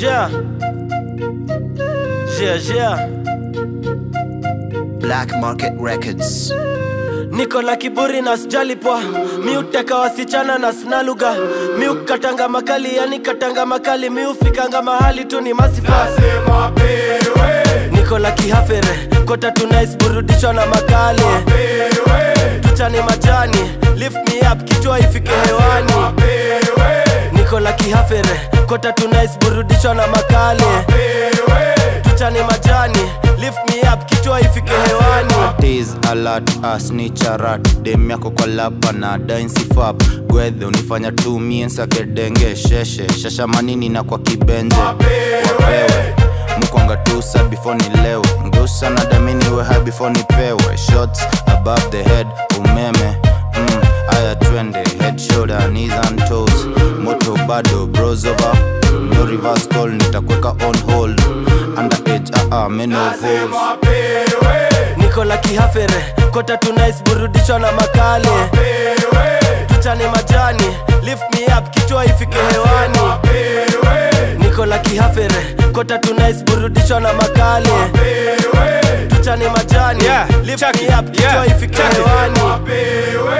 Yeah, yeah, yeah. Black Market Records. Niko na kiburi na sijalipwa, miuteka wasichana na sina lugha, miukatanga makali, yani katanga makali, miufikanga mahali tu ni masifa. Nasema pewe, niko na kihafere, kota tunaisburudishwa na makali. Wapewe, tuchane majani, lift me up, kichwa ifike hewani. Wapewe, niko na kihafere, kota tunaisburudishwa na makali. Wapewe, tuchane majani, lift me up, kichwa ifike hewani. Tease alert, snitch alert. Demi yako kwa lapa na dance fab. Gwethe unifanya tu miensa kedenge. Sheshe, shasha manini na kwa kibenje. Wapewe, mkwanga tusa before nilewe. Ngusa na damini we high before nipewe. Shots above the head, umeme. Aya twende, head, shoulder, knees and toes. Moto bado, bros over. No reverse call, nitakweka on hold. Underage, meno goals. Niko na kihafere, kota tunaisburudishwa na makali. Wapewe, tuchane majani, lift me up, kichwa ifike hewani. Wapewe, niko na kihafere, kota tunaisburudishwa na makali. Wapewe, tuchane majani, lift me up, kichwa ifike hewani. Wapewe,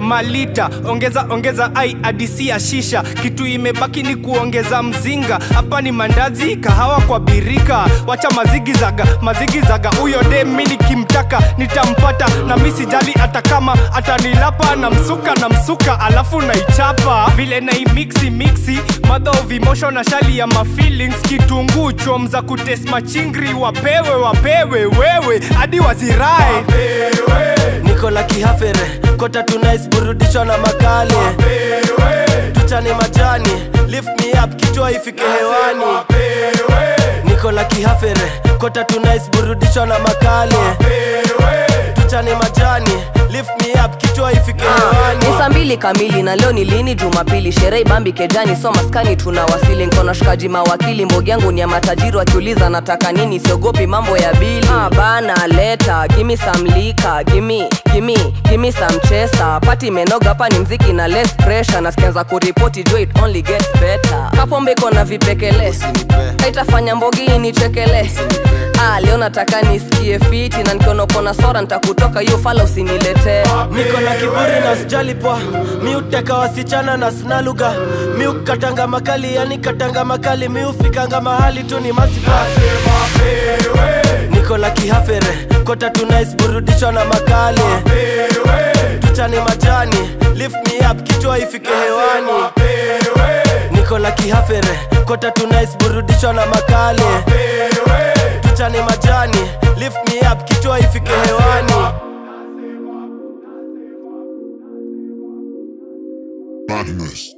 malita, ongeza ongeza ai adisi ya shisha. Kitu imebaki ni kuongeza mzinga. Hapa ni mandazi, kahawa kwa birika. Wacha mazigizaga, mazigizaga. Uyo dem mini kimtaka, nitampata. Na misi jali atakama, atanilapa. Na msuka, na msuka, alafu na ichapa. Vile na imixi, mixi. Mother of emotion na shali ya mafeelings. Kitungu, chomza kutest machingri. Wapewe, wapewe, wewe adi wazirai. Wapewe, niko na kihafere, kota tunaisburudishwa na makali. Wapewe, tuchane majani, lift me up, kichwa ifike hewani. Wapewe, niko na kihafere, kota tunaisburudishwa na makali. Wapewe, tuchane majani, lift me up, kichwa ifike hewani. Ni saa mbili kamili na leo ni lini? Jumapili. Sherehe bambi kejani, so maskani tunawasili. Niko na shikaji mawakili, mbogi yangu ni ya matajiri. Wakiuliza nataka nini, siogopi mambo ya bili. Bana leta, gimme some liquor, gimme some chesa. Party menoga, hapa ni mziki na less pressure. Nasikianza kuripoti, do it only gets better. Kapombe kona vipekele, haitafanya mbogi inichekele. Leo nataka nisikie fiti, na nikono kona sora, nitakutoka hiyo fala usinilete. Niko na kiburi na sijalipwa, miuteka wasichana na sina lugha, miukatanga makali, yani katanga makali, miufikanga mahali tu ni masifa. Wapewe, niko na kihafere, kota tunaisburudishwa na makali. Wapewe, tuchane majani, lift me up, kichwa ifike hewani. Wapewe, niko na kihafere, kota tunaisburudishwa na makali. Wapewe, tuchane majani, lift me up, kichwa ifike hewani. Madness.